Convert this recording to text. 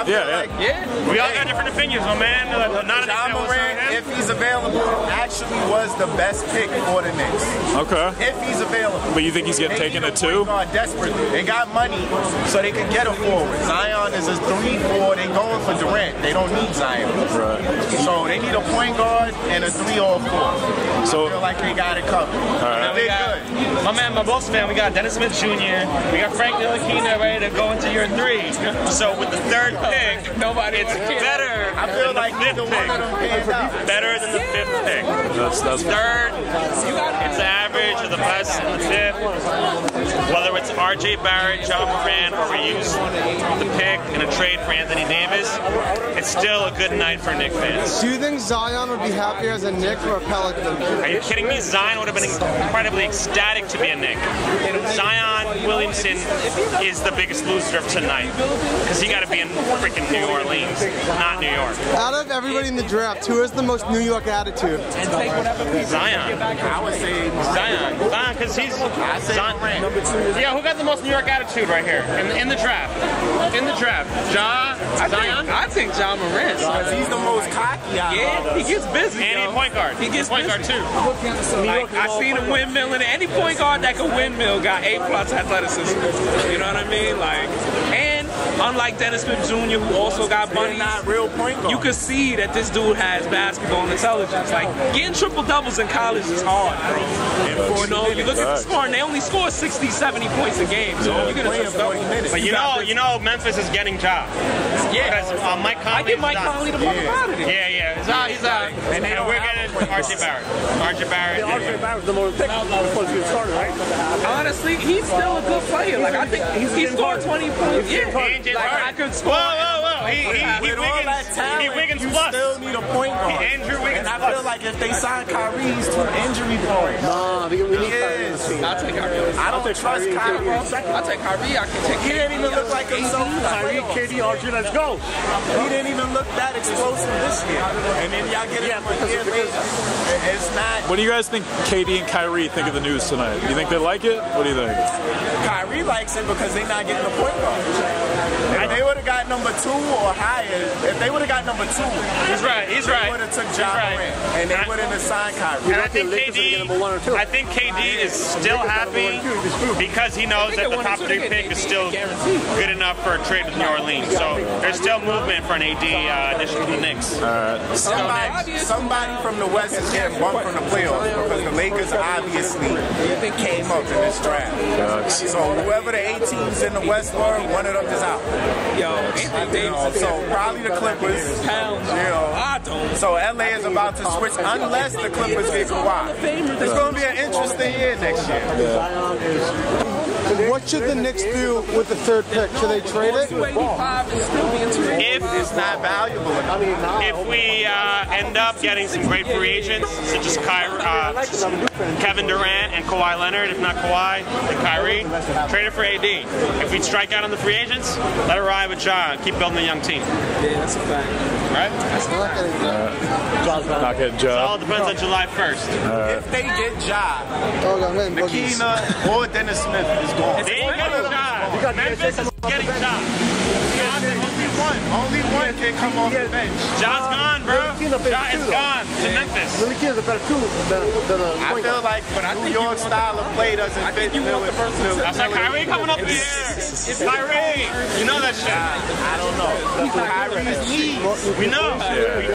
I feel like we all got different opinions, my man. Ja Morant, if he's available, actually was the best pick for the Knicks. Okay. If he's available. But you think he's getting taken at two? Desperately. They got money, so they can get a forward. Zion is a 3-4. They're going for Durant. They don't need Zion. Right. So they need a point guard and a 3 or 4. So I feel like they got it covered. All right. They're good. My man, my Bucks fan, we got Dennis Smith Jr. We got Frank Ntilikina ready to go into year 3. So with the 3rd pick, it's better. I feel like the 5th pick. Better than the 5th pick. That's 3rd. It's average or the best in the 5th. Whether it's RJ Barrett, Ja Morant, or we use the pick in a trade for Anthony Davis, it's still a good night for Knicks fans. Do you think Zion would be happier as a Knick or a Pelican? Are you kidding me? Zion would have been incredibly ecstatic to be a Knick. Zion Williamson is the biggest loser of tonight because he got to be in freaking New Orleans, not New York. Out of everybody in the draft, who has the most New York attitude? Zion. I would say Zion. Zion, because he's Zion. Yeah, who got the most New York attitude right here in the draft? In the draft, Zion. I think Ja Morant, because he's the most cocky. Yeah, he gets busy. And he's point guard. He gets point guard too. Like, I seen him windmill, and any point guard that can windmill got A+ athleticism. You know what I mean? Like, and unlike Dennis Smith Jr., who also got bunnies, not real point guard. You can see that this dude has basketball intelligence. Like, getting triple-doubles in college is hard, bro. You know, you look at the score, and they only score 60, 70 points a game. So you get a triple-double. But you know, Memphis is getting Ja. Yeah. Because Mike Conley. I get Mike Conley to fuck out of it. Yeah. He's out. And we're getting RJ Barrett. RJ Barrett's the more pick. Supposed to be a starter, right? Honestly, he's still a good player. Like, I think he scored 20 points. Yeah. Like, I could score. Whoa. He Wiggins plus. You still need a point guard. Andrew Wiggins. And I feel like if they sign Kyrie, he's too injury prone. Nah, we need Kyrie. I'll take Kyrie. I don't trust Kyrie. I'll take Kyrie. I can take. He didn't even look like himself. Kyrie, KD, RJ, let's go. He didn't even look that explosive this year. And then y'all get him for years later. It's not. What do you guys think KD and Kyrie think of the news tonight? You think they like it? What do you think? Kyrie likes it because they're not getting a point guard. If they would have got number 2 or higher, if they would have got number 2, he's right. They would have took Ja Morant, and they wouldn't have signed Kyrie. And I think KD is still happy because he knows that the top 3 pick is still good enough for a trade with New Orleans. So there's still movement for an AD addition to the Knicks. Somebody from the West is getting bumped from the playoffs because the Lakers obviously came up in this draft. So whoever the 8 teams in the West were, one of them is out. Yo, Anthony Davis. So probably the Clippers. So LA is about to switch unless the Clippers get Kawhi. It's going to be an interesting year next year. What should the Knicks do with the 3rd pick? Should they trade it? If it's not valuable enough. If we end up getting some great free agents, such as Kevin Durant and Kawhi Leonard, if not Kawhi, then Kyrie, trade it for AD. If we strike out on the free agents, let it ride with Ja. Keep building a young team. Yeah, that's a fact. Right? That's not getting Ja. Not getting Ja. It all depends on July 1st. If they get Ja, Ntilikina or Dennis Smith is gone. They ain't getting Ja. Memphis is getting Ja. Only one can come off the bench. Ja's gone, bro. Ja is gone to Memphis. I feel like New York style of play doesn't fit. I said Kyrie coming up in the air. It's Kyrie. You know that shit. I don't know. Kyrie's knees. We know.